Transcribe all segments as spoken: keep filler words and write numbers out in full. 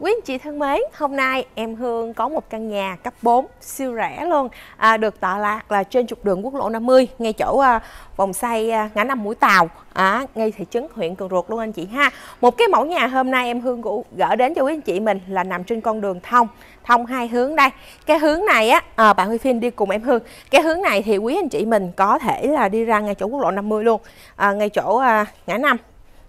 Quý anh chị thân mến, hôm nay em Hương có một căn nhà cấp bốn siêu rẻ luôn, à, được tọa lạc là trên trục đường quốc lộ năm mươi, ngay chỗ à, vòng xoay à, ngã năm Mũi Tàu, à, ngay thị trấn huyện Cần Ruột luôn anh chị ha. Một cái mẫu nhà hôm nay em Hương gửi đến cho quý anh chị mình là nằm trên con đường thông thông hai hướng đây. Cái hướng này á, à, bạn Huy Phim đi cùng em Hương. Cái hướng này thì quý anh chị mình có thể là đi ra ngay chỗ quốc lộ năm mươi luôn, à, ngay chỗ à, ngã năm.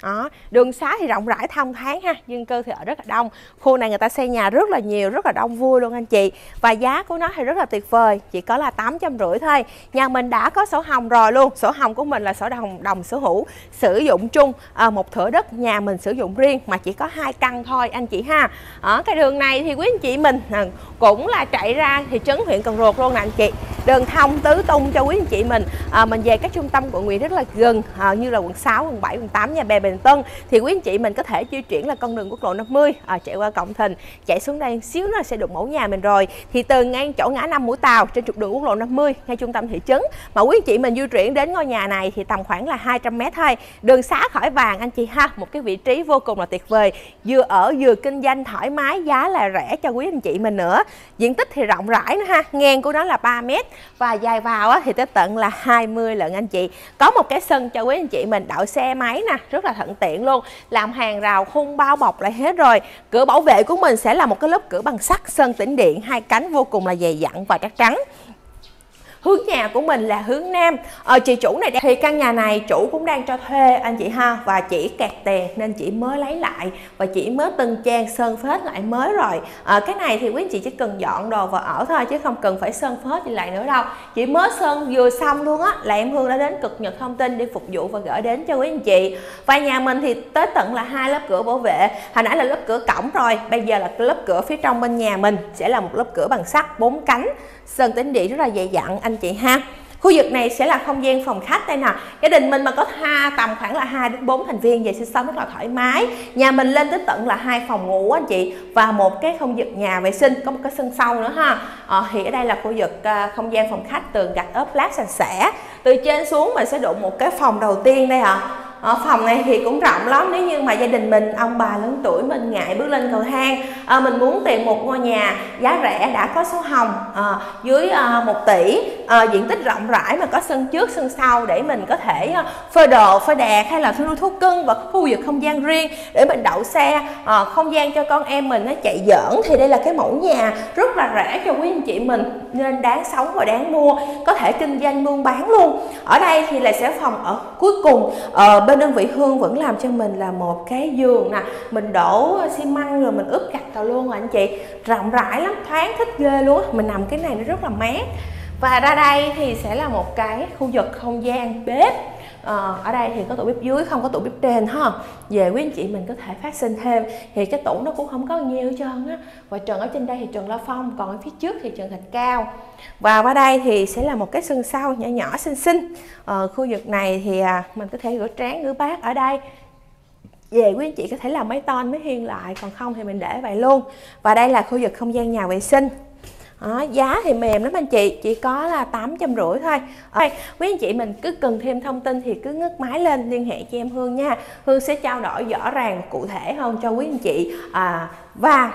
Đó, đường xá thì rộng rãi thông thoáng ha, dân cư thì ở rất là đông. Khu này người ta xây nhà rất là nhiều, rất là đông vui luôn anh chị. Và giá của nó thì rất là tuyệt vời, chỉ có là tám trăm rưỡi thôi. Nhà mình đã có sổ hồng rồi luôn. Sổ hồng của mình là sổ đồng đồng sở hữu, sử dụng chung, à, một thửa đất nhà mình sử dụng riêng mà chỉ có hai căn thôi anh chị ha. Ở cái đường này thì quý anh chị mình cũng là chạy ra thị trấn huyện Cần Ruột luôn nè anh chị. Đường thông tứ tung cho quý anh chị mình, à, mình về các trung tâm quận huyện rất là gần, à, như là quận sáu, quận bảy, quận tám, Nhà Bè, Bình Tân thì quý anh chị mình có thể di chuyển là con đường quốc lộ năm mươi, à, chạy qua Cộng Thịnh, chạy xuống đây xíu nó sẽ được mẫu nhà mình rồi. Thì từ ngang chỗ ngã năm Mũi Tàu trên trục đường quốc lộ năm mươi ngay trung tâm thị trấn mà quý anh chị mình di chuyển đến ngôi nhà này thì tầm khoảng là hai trăm mét thôi. Đường xá khỏi bàn anh chị ha, một cái vị trí vô cùng là tuyệt vời, vừa ở vừa kinh doanh thoải mái, giá là rẻ cho quý anh chị mình nữa. Diện tích thì rộng rãi nữa ha, ngang của nó là ba mét và dài vào thì tới tận là hai mươi lận anh chị. Có một cái sân cho quý anh chị mình đậu xe máy nè, rất là thuận tiện luôn, làm hàng rào khung bao bọc lại hết rồi. Cửa bảo vệ của mình sẽ là một cái lớp cửa bằng sắt, sơn tĩnh điện, hai cánh vô cùng là dày dặn và chắc chắn. Hướng nhà của mình là hướng nam. Ờ, chị chủ này thì căn nhà này chủ cũng đang cho thuê anh chị ha, và chị kẹt tiền nên chị mới lấy lại và chị mới tân trang sơn phết lại mới rồi. Ờ, cái này thì quý anh chị chỉ cần dọn đồ và ở thôi chứ không cần phải sơn phết gì lại nữa đâu. Chị mới sơn vừa xong luôn á là em Hương đã đến Cực Nhật Thông Tin để phục vụ và gửi đến cho quý anh chị. Và nhà mình thì tới tận là hai lớp cửa bảo vệ, hồi nãy là lớp cửa cổng rồi, bây giờ là lớp cửa phía trong bên nhà mình sẽ là một lớp cửa bằng sắt, bốn cánh, sơn tĩnh điện rất là dày dặn anh chị ha. Khu vực này sẽ là không gian phòng khách đây nè. Gia đình mình mà có tha tầm khoảng là hai đến bốn thành viên về sinh sống rất là thoải mái. Nhà mình lên tới tận là hai phòng ngủ anh chị và một cái không vực nhà vệ sinh, có một cái sân sau nữa ha. Ờ, thì ở đây là khu vực uh, không gian phòng khách, tường gạch ốp lát sạch sẽ. Từ trên xuống mình sẽ đụng một cái phòng đầu tiên đây ạ. Ở phòng này thì cũng rộng lắm, nếu như mà gia đình mình, ông bà lớn tuổi mình ngại bước lên cầu thang, à, mình muốn tìm một ngôi nhà giá rẻ đã có sổ hồng, à, dưới à, một tỷ, à, diện tích rộng rãi mà có sân trước sân sau để mình có thể à, phơi đồ phơi đạc hay là nuôi thú cưng, và khu vực không gian riêng để mình đậu xe, à, không gian cho con em mình nó chạy giỡn. Thì đây là cái mẫu nhà rất là rẻ cho quý anh chị mình nên đáng sống và đáng mua, có thể kinh doanh buôn bán luôn. Ở đây thì là sẽ phòng ở cuối cùng. Ở bên đơn vị Hương vẫn làm cho mình là một cái giường nè, mình đổ xi măng rồi mình ướp gạch vào luôn rồi anh chị. Rộng rãi lắm, thoáng thích ghê luôn, mình nằm cái này nó rất là mát. Và ra đây thì sẽ là một cái khu vực không gian bếp. Ờ, ở đây thì có tủ bếp dưới, không có tủ bếp trên ha. Về quý anh chị mình có thể phát sinh thêm, thì cái tủ nó cũng không có nhiều hết trơn á. Và trần ở trên đây thì trần la phong, còn ở phía trước thì trần thạch cao. Và qua đây thì sẽ là một cái sân sau nhỏ nhỏ xinh xinh. Ờ, khu vực này thì mình có thể rửa tráng rửa bát ở đây. Về quý anh chị có thể làm mấy ton mới hiên lại, còn không thì mình để vậy luôn. Và đây là khu vực không gian nhà vệ sinh. Đó, giá thì mềm lắm anh chị, chỉ có là tám trăm rưỡi thôi. Ở, quý anh chị mình cứ cần thêm thông tin thì cứ ngước máy lên liên hệ cho em Hương nha. Hương sẽ trao đổi rõ ràng cụ thể hơn cho quý anh chị. À, và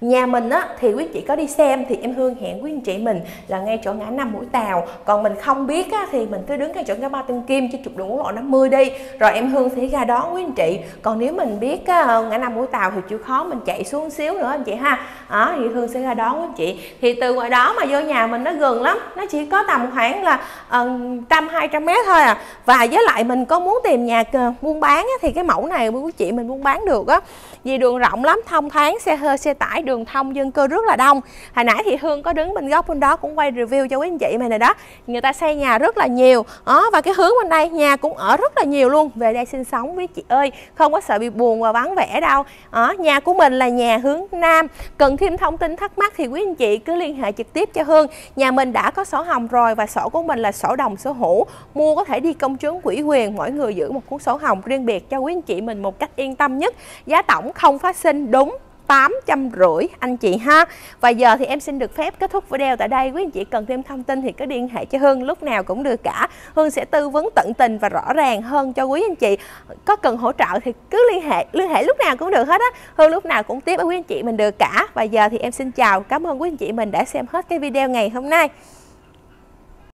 nhà mình á, thì quý anh chị có đi xem thì em Hương hẹn quý anh chị mình là ngay chỗ ngã năm Mũi Tàu. Còn mình không biết á, thì mình cứ đứng ngay chỗ ngã ba Tân Kim trên trục đường quốc lộ năm mươi đi, rồi em Hương sẽ ra đón quý anh chị. Còn nếu mình biết á, ngã năm Mũi Tàu thì chịu khó mình chạy xuống xíu nữa anh chị ha. Đó, thì Hương sẽ ra đón quý anh chị. Thì từ ngoài đó mà vô nhà mình nó gần lắm, nó chỉ có tầm khoảng là một trăm hai trăm mét thôi à. Và với lại mình có muốn tìm nhà buôn bán á, thì cái mẫu này quý chị mình buôn bán được á, vì đường rộng lắm, thông thoáng, xe hơi xe tải, đường thông, dân cư rất là đông. Hồi nãy thì Hương có đứng bên góc bên đó cũng quay review cho quý anh chị mình rồi đó. Người ta xây nhà rất là nhiều. Đó, và cái hướng bên đây nhà cũng ở rất là nhiều luôn. Về đây sinh sống quý chị ơi, không có sợ bị buồn và vắng vẻ đâu. Đó, nhà của mình là nhà hướng nam. Cần thêm thông tin thắc mắc thì quý anh chị cứ liên hệ trực tiếp cho Hương. Nhà mình đã có sổ hồng rồi và sổ của mình là sổ đồng sở hữu. Mua có thể đi công chứng ủy quyền, mỗi người giữ một cuốn sổ hồng riêng biệt cho quý anh chị mình một cách yên tâm nhất. Giá tổng không phát sinh đúng tám trăm rưỡi anh chị ha. Và giờ thì em xin được phép kết thúc video tại đây. Quý anh chị cần thêm thông tin thì cứ liên hệ cho Hương lúc nào cũng được cả. Hương sẽ tư vấn tận tình và rõ ràng hơn cho quý anh chị. Có cần hỗ trợ thì cứ liên hệ, liên hệ lúc nào cũng được hết á. Hương lúc nào cũng tiếp với quý anh chị mình được cả. Và giờ thì em xin chào, cảm ơn quý anh chị mình đã xem hết cái video ngày hôm nay.